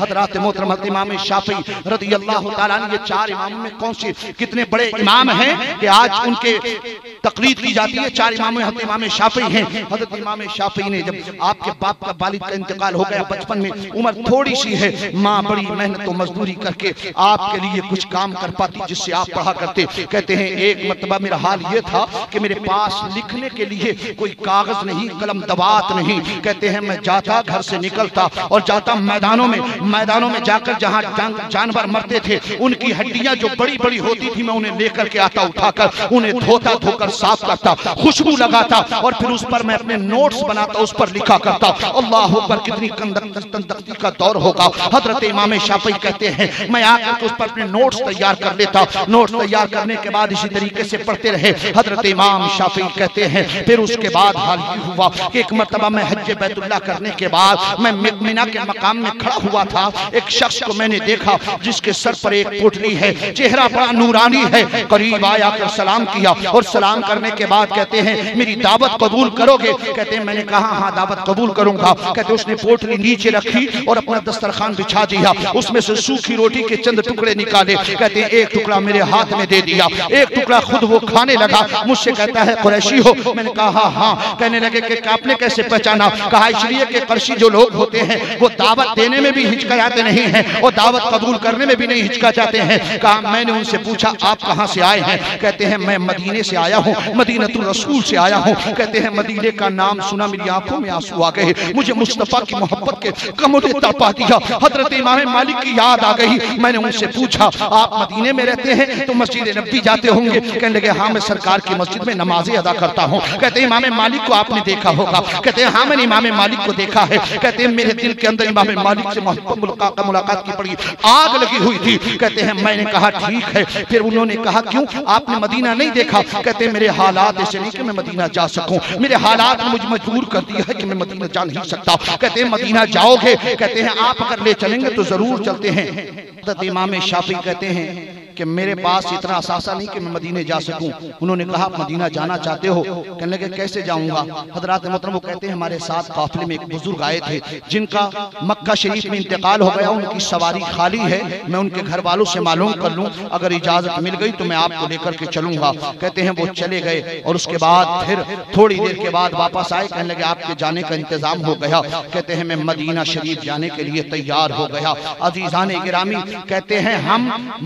हजरात मोहतरम इमाम शाफी रज़ियल्लाहु तआला अन्हु, ये चार इमामों में कौन से कितने बड़े इमाम हैं कि आज उनके तकरीर की जाती है। चार इमाम हजरत इमाम शाफी हैं। हजरत इमाम शाफी ने जब आपके बाप का वालिद का इंतकाल हो गया बचपन में, उम्र थोड़ी सी है, माँ बड़ी मेहनत मजदूरी करके आपके लिए कुछ काम कर पाती जिससे आप पढ़ा करते। कहते हैं एक मर्तबा मेरा हाल ये था कि मेरे पास लिखने के लिए कोई कागज नहीं, कलम दवात नहीं। कहते हैं मैं जाता, घर से निकलता और जाता मैदानों में, मैदानों में जाकर जहां जानवर मरते थे उनकी हड्डियां जो बड़ी बड़ी होती थी मैं उन्हें लेकर के आता, उठाकर उन्हें धोता, धोकर साफ करता, खुशबू लगाता और फिर उस पर मैं अपने नोट्स बनाता, उस पर लिखा करता। अल्लाह हू अकबर, कितनी कंदकती का दौर होगा। हजरत इमाम शाफी कहते हैं मैं आकर उस पर अपने नोट्स तैयार कर लेता, नोट्स तैयार करने के बाद इसी तरीके से पढ़ते रहे। हजरत इमाम शाफी कहते हैं फिर उसके बाद हाल ही हुआ कि एक मर्तबा मैं हज बैतुल्ला करने के बाद मैं मिना के मकाम में खड़ा हुआ था। एक शख्स को मैंने देखा जिसके सर पर एक पोटली है, चेहरा बड़ा नूरानी है। करीब आया कर सलाम किया और सलाम करने के बाद कहते हैं मेरी दावत कबूल करोगे? कहते हैं मैंने कहा हाँ दावत कबूल करूंगा। कहते उसने पोटली नीचे रखी और अपना दस्तरखान बिछा दिया, उसमें से सूखी रोटी के चंद टुकड़े निकाले। कहते हैं एक टुकड़ा मेरे हाथ में दे दिया, एक टुकड़ा खुद वो खाने लगा। मुझसे कहता है कुरैशी हो? मैंने कहा हाँ। कहने लगे कि आपने कैसे पहचाना? कहा इसलिए कि कुरैशी जो लोग होते हैं वो दावत देने में भी हिचकिचाते नहीं हैं और दावत कबूल करने में भी नहीं हिचकिचाते हैं। कहा मैंने उनसे पूछा आप कहाँ से आए हैं? कहते हैं मैं मदीने से आया हूँ, मदीनतुल रसूल से आया हूँ। कहते हैं मदीने का नाम सुना मेरी आंखों में आंसू आ गए, मुझे मुस्तफ़ा की मोहब्बत के कमोले तड़पा दिया, हजरत इमाम मालिक की याद आ गई। मैंने उनसे पूछा आप मदीने में रहते हैं तो मस्जिद नबी जाते होंगे? कहने लगे हाँ मैं सरकार की मस्जिद में नमाजें अदा करता हूँ। कहते हैं इमाम मालिक को आपने देखा होगा? कहते हैं हाँ मैंने इमाम मालिक को देखा है। कहते हैं मेरे दिल के अंदर इमाम मालिक से मुलाकात की बड़ी आग लगी हुई थी। कहते हैं मैंने कहा ठीक है। फिर उन्होंने कहा क्यों आपने मदीना नहीं देखा? कहते हैं मेरे हालात ऐसे नहीं कि मैं मदीना जा सकूं, मेरे हालात ने मुझे मजबूर कर दिया है कि मैं मदीना जा नहीं सकता। कहते हैं मदीना जाओगे? कहते हैं आप अगर ले चलेंगे तो जरूर चलते हैं। इमाम शाफी कहते हैं कि मेरे पास इतना असासा नहीं कि मैं मदीने जा सकूं। उन्होंने कहा आप मदीना जाना चाहते हो? कहने लगे कैसे जाऊंगा? हजरात मोहतरम वो कहते हैं हमारे साथ काफिले में एक बुजुर्ग आए थे जिनका मक्का शरीफ में इंतकाल हो गया, उनकी सवारी खाली है, मैं उनके घर वालों से मालूम कर लूं, अगर इजाजत मिल गई तो मैं आपको लेकर के चलूंगा। कहते हैं वो चले गए और उसके बाद फिर थोड़ी देर के बाद वापस आए। कहने लगे आपके जाने का इंतजाम हो गया? कहते हैं मैं मदीना शरीफ जाने के लिए तैयार हो गया। अजीजाने गिरामी कहते हैं हम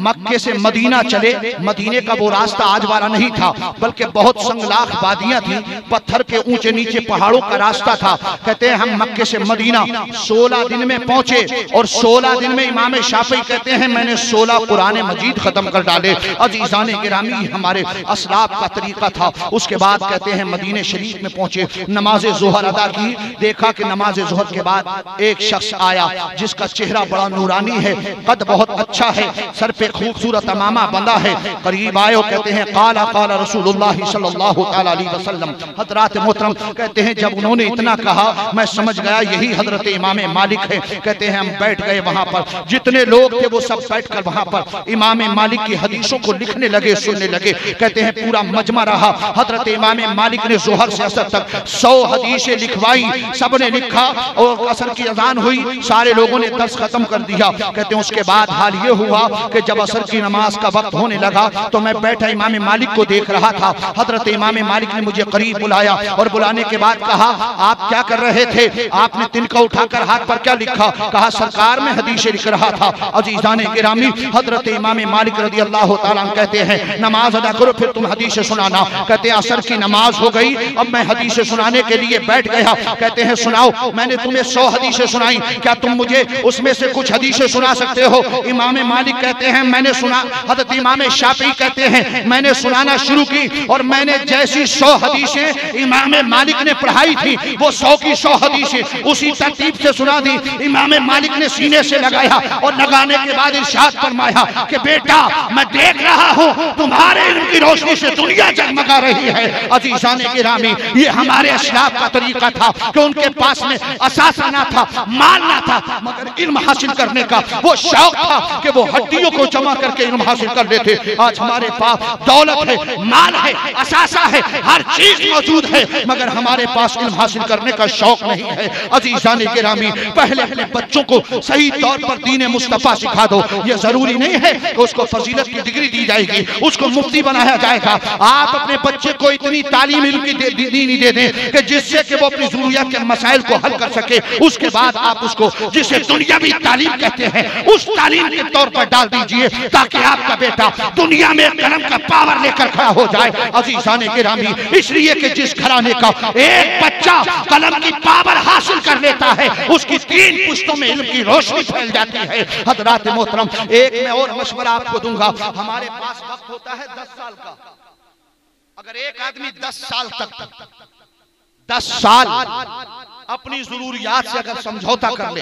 मक्के से मदीना चले, मदीने का वो रास्ता आज वाला नहीं था बल्कि बहुत संगलाख वादियां थी, पत्थर के ऊंचे नीचे पहाड़ों का रास्ता था। कहते हैं हम मक्के से मदीना 16 दिन में पहुंचे और 16 दिन में इमाम शाफी कहते हैं मैंने 16 कुरान मजीद खत्म कर डाले। अजीजान गिरामी हमारे असलाफ का तरीका था। उसके बाद कहते हैं मदीने शरीफ में पहुंचे, नमाज जोहर अदा की, देखा कि नमाज जोहर के बाद एक शख्स आया जिसका चेहरा बड़ा नूरानी है, कद बहुत अच्छा है, सर पे खूबसूरत तमामा बंदा है। करीब आयो कहते हैं काला काला रसूलुल्लाह सल्लल्लाहु अलैहि वसल्लम। हजरत मोहतरम कहते हैं जब उन्होंने इतना कहा मैं समझ गया यही हजरत इमाम मालिक है। कहते हैं हम बैठ गए वहां पर, जितने लोग थे वो सब बैठकर वहां पर इमाम मालिक की हदीसों को लिखने लगे, सुनने लगे। कहते हैं पूरा मजमा रहा। हजरत इमाम मालिक ने जोहर से असर तक 100 हदीसें लिखवाई, सबने लिखा और असर की अजान हुई, सारे लोगों ने दर्स खत्म कर दिया। कहते हैं उसके बाद हाल ये हुआ कि जब असर की नमाज का वक्त होने लगा तो मैं बैठा इमाम मालिक को देख रहा था। हजरत इमाम मालिक ने मुझे करीब बुलाया और बुलाने के बाद कहा आप क्या कर रहे थे? आपने तिनका उठाकर हाथ पर क्या लिखा? कहा सरकार में हदीसें लिख रहा था। अजीजान गिरामी हजरत इमाम मालिक रज़ियल्लाहु तआला कहते हैं नमाज अदा करो फिर तुम हदीसें सुनाना। कहते हैं असर की नमाज हो गई, अब मैं हदीसें सुनाने के लिए बैठ गया। कहते हैं सुनाओ, मैंने तुम्हें 100 हदीसें सुनाई, क्या तुम मुझे उसमें से कुछ हदीसें सुना सकते हो? इमाम मालिक कहते हैं मैंने सुना। हजरत इमाम शाफी कहते हैं मैंने सुनाना शुरू की और मैंने जैसी 100 हदीसें इमाम मालिक ने पढ़ाई थी वो 100 की 100 हदीसें उसी तरतीब से सुना दी। इमाम मालिक ने सीने से लगाया और लगाने के बाद इरशाद फरमाया कि बेटा मैं देख रहा हूँ तुम्हारे इल्म की रोशनी से दुनिया जगमगा रही है। अजीजान गिरामी ये हमारे असलाफ का तरीका था कि उनके पास में असासा ना था, माल ना था, मगर इल्म हासिल करने का वो शौक था कि वो हड्डियों को जमा करके इल्म हासिल कर लेते। आज हमारे पास दौलत है, माल है, असासा है, हर चीज मौजूद है, मगर हमारे पास इल्म हासिल करने का शौक नहीं है। अजीजान गिरामी, पहले अपने बच्चों को सही तौर पर दीन मुस्तफ़ा सिखा दो। ये जरूरी नहीं है कि उसको फजीलत की डिग्री दी जाएगी, उसको मुफ्ती बनाया जाएगा। आप अपने बच्चे को इतनी तालीम इल्म की दीनी दे दें कि जिससे कि वो अपनी ज़रूरियत के मसाइल को हल कर सके। उसके बाद आप उसको जिसे दुनियावी तालीम कहते हैं उस तालीम के तौर पर डाल दीजिए ताकि आपका बेटा दुनिया में कलम का पावर लेकर खड़ा हो जाए। अजीज़ान गिरामी, इसलिए कि जिस घराने का एक बच्चा कलम की पावर हासिल कर लेता है उसकी तीन पुश्तों में इल्म की रोशनी फैल जाती है। हजरात मोहतरम, एक मैं और मशवरा आपको दूंगा। हमारे पास वक्त होता है 10 साल का। अगर एक आदमी 10 साल तक 10 साल अपनी जरूरियात से अगर समझौता कर ले,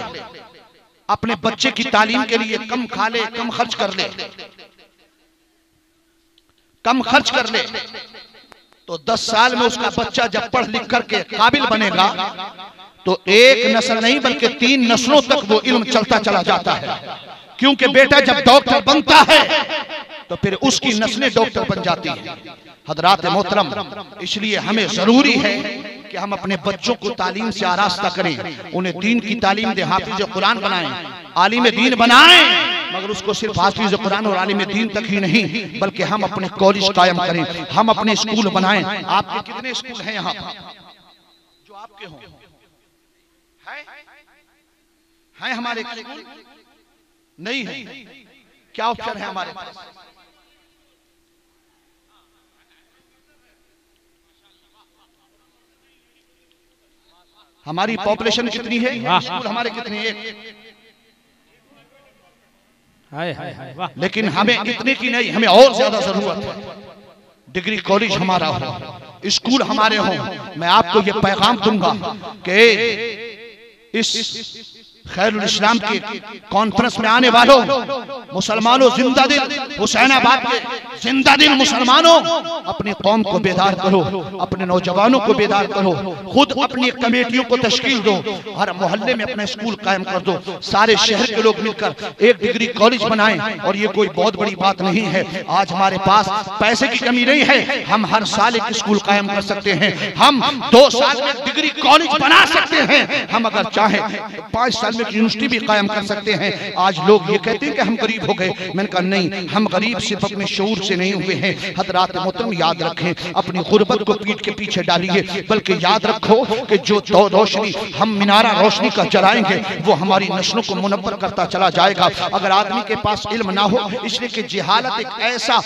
अपने बच्चे की तालीम के लिए कम खा ले, कम खर्च कर ले, कम खर्च कर ले, तो 10 साल में उसका बच्चा जब पढ़ लिख करके काबिल बनेगा तो एक नस्ल नहीं बल्कि 3 नस्लों तक वो इल्म चलता चला जाता है। क्योंकि बेटा जब डॉक्टर बनता है तो फिर उसकी नस्लें डॉक्टर बन जाती हैं। हजरात मोहतरम, इसलिए हमें जरूरी है कि हम अपने बच्चों को तालीम से आरास्ता करें, उन्हें दीन की तालीम दें, हाफिज कुरान बनाएं, आलिम दीन बनाएं, मगर उसको सिर्फ हाफिज कुरान और आलिम दीन तक ही नहीं बल्कि हम अपने कॉलेज कायम करें, हम अपने स्कूल बनाएं। आपके कितने स्कूल हैं यहाँ जो आपके हों? हैं हमारे स्कूल? नहीं है। क्या ऑप्शन है हमारे पास? हमारी पॉपुलेशन कितनी है? स्कूल हमारे कितने हैं? लेकिन हमें इतने की नहीं, हमें और ज्यादा जरूरत है। डिग्री कॉलेज हमारा हो, स्कूल हमारे हों। मैं आपको ये पैगाम दूंगा कि इस खैरुल इस्लाम के कॉन्फ्रेंस में आने वालों मुसलमानों, जिंदा दिल हुसैनाबाद के जिंदा दिल मुसलमानों, अपनी कौम को बेदार करो, अपने नौजवानों को बेदार करो, खुद अपनी कमेटियों को तश्कील दो, हर मोहल्ले में अपना स्कूल कायम कर दो, सारे शहर के लोग मिलकर एक डिग्री कॉलेज बनाएं। और ये कोई बहुत बड़ी बात नहीं है। आज हमारे पास पैसे की कमी नहीं है, हम हर साल एक स्कूल कायम कर सकते हैं, हम 2 साल में डिग्री कॉलेज बना सकते हैं, हम अगर चाहें 5 साल में यूनिवर्सिटी भी कायम कर सकते हैं। आज लोग ये कहते हैं कि हम गरीब हो गए। मैंने कहा नहीं, हम गरीब सिर्फ अपने शऊर से नहीं हुए हैं। हज़रात मोहतरम, याद रखें, अपनी गुर्बत को पीठ के पीछे डालिए, बल्कि याद रखो कि जो रोशनी हम मिनारा रोशनी का जलाएंगे वो हमारी नस्लों को मुनव्वर करता चला जाएगा। अगर आदमी के पास इल्म ना हो, इसलिए कि जहालत एक ऐसा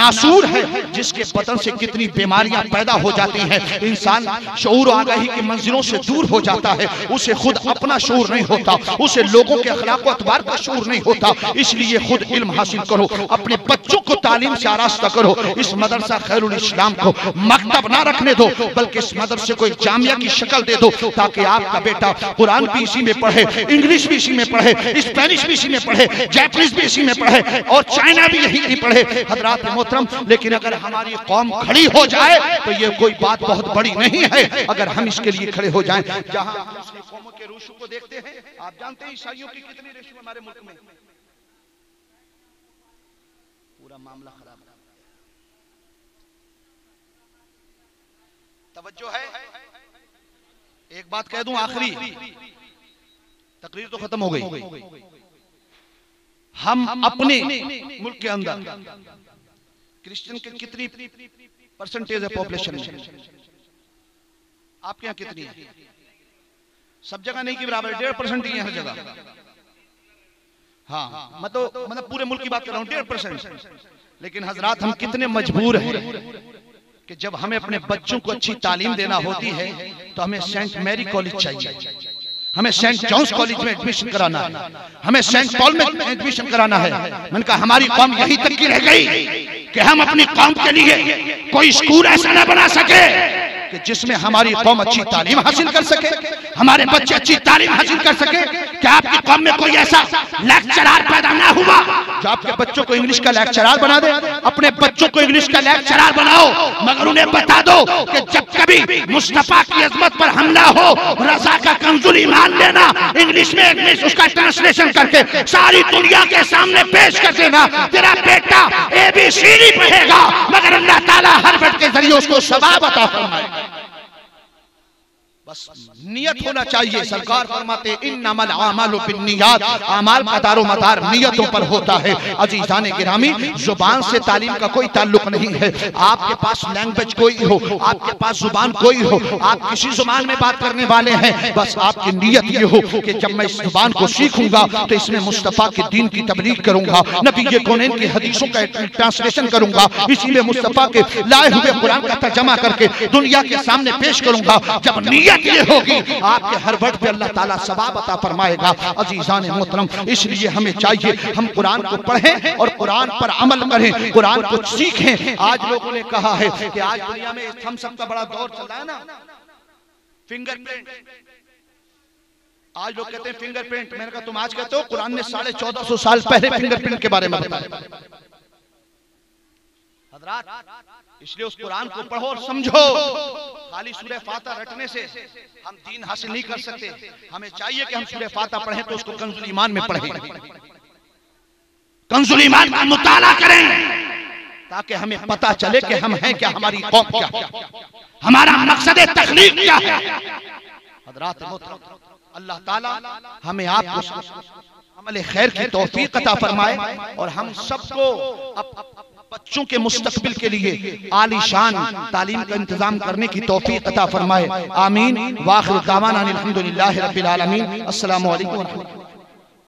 नासूर है जिसके बदन से कितनी बीमारियां पैदा हो जाती हैं। इंसान शऊर आगाही की मंजिलों से दूर हो जाता है, उसे खुद अपना शऊर नहीं होता, उसे लोगों के अखलाक व अतवार का शऊर नहीं होता। इसलिए खुद इल्म हासिल करो, अपने बच्चों को तालीम से आरास्ता करो। इस मदरसा खैरुल इस्लाम को मकतब ना रखने दो, बल्कि इस मदरसे को एक जामिया की शक्ल दे दो ताकि आपका बेटा कुरान भी इसी में पढ़े, इंग्लिश भी इसी में पढ़े, स्पेनिश भी इसी में पढ़े, जैपनीज भी इसी में पढ़े और चाइना भी यही पढ़े। हजरात मोहतरम, लेकिन अगर हमारी कौम खड़ी हो जाए तो ये कोई बात बहुत बड़ी नहीं है। अगर हम इसके लिए खड़े हो जाएं, जहां दूसरी कौमों के रेशों को देखते हैं, आप जानते हैं ईसाइयों की कितनी रेशो हमारे मुल्क में, पूरा मामला खराब है। तवज्जो है? एक बात कह दूं आखिरी, तकरीर तो खत्म हो गई। हम अपने मुल्क के अंदर क्रिश्चियन के कितनी परसेंटेज है पॉपुलेशन में? आपके यहाँ कितनी है? सब जगह नहीं की बराबर, 1.5% ही है हर जगह। हाँ, मतलब पूरे मुल्क की बात कर रहा हूँ, 1.5%। लेकिन हजरात, हम कितने मजबूर हैं कि जब हमें अपने बच्चों को अच्छी तालीम देना होती है तो हमें सेंट मैरी कॉलेज चाहिए, हमें सेंट जॉन्स कॉलेज में एडमिशन कराना है, हमें सेंट पॉल में एडमिशन कराना है। मैंने कहा हमारी कौम यही तक की रह गई कि हम अपनी कौम के लिए कोई स्कूल ऐसा ना बना सके कि जिसमें हमारी कौम अच्छी तालीम हासिल कर सके, हमारे बच्चे अच्छी तालीम हासिल कर सके। क्या आपकी कौम में कोई ऐसा लेक्चरार पैदा ना हुआ जो आपके बच्चों को इंग्लिश का लेक्चरार बना दे। अपने बच्चों को इंग्लिश का लेक्चरार बनाओ, मगर उन्हें बता दो कि जब कभी मुस्तफा की अजमत पर हमला हो, रजा का कंजुल ईमान लेना, इंग्लिश में उसका ट्रांसलेशन करके सारी दुनिया के सामने पेश कर देना। तेरा बेटा ABCD पढ़ेगा, मगर अल्लाह ताला हर वर्ड के जरिए उसको सवाब अता फरमाएगा। बस नियत होना चाहिए। सरकार फरमाते इन्नमल आमालु बिन्नियात, आमाल का दारोमदार नियतों पर होता है। अजीजाने गिरामी, जुबान से तालीम का कोई ताल्लुक नहीं है। आपके पास लैंग्वेज कोई हो, आपके पास जुबान कोई हो, आप किसी जुबान में बात करने वाले हैं, बस आपकी नियत ये हो कि जब मैं इस जुबान को सीखूंगा तो इसमें मुस्तफ़ा के दीन की तबलीग करूंगा, नबी ये कौनैन की हदीसों का ट्रांसलेशन करूंगा, इसी में मुस्तफ़ा के लाए हुए कुरान का तर्जुमा करके दुनिया के सामने पेश करूंगा। जब ये होगी आपके हर वर्ड पे अल्लाह ताला सवाब अता फरमाएगा। अजीजान मोहतरम, इसलिए हमें चाहिए हम कुरान को पढ़ें और कुरान पर अमल करें, कुरान को सीखें। आज लोगों ने कहा है कि आज दुनिया में थम्स अप का बड़ा दौर चल रहा है ना, फिंगरप्रिंट। आज लोग कहते हैं फिंगरप्रिंट, मैंने कहा तुम आज कहते हो, कुरान ने 1450 साल पहले फिंगरप्रिंट के बारे में बताया। इसलिए उस कुरान को पढ़ो और समझो। खाली सूरह फातिहा रटने से हम दीन हासिल नहीं कर सकते। हमें चाहिए कि हम सूरह फातिहा पढ़ें तो उसको कंजुल ईमान में पढ़ें, कंजुल ईमान का मुताला करें, ताकि हमें पता चले कि हम हैं क्या, हमारी कौम क्या है, हमारा मकसद तखलीक क्या है। हजरात अल्लाह ताला हमें आपको अमल खैर की तौफीक अता फरमाए और हम सबको बच्चों के मुस्तकबिल के लिए आलीशान तालीम का इंतजाम करने की तौफीक अता फरमाए। आमीन। वाखिर दावाना अनिल हम्दुलिल्लाह रब्बिल आलमीन। अस्सलामु अलैकुम।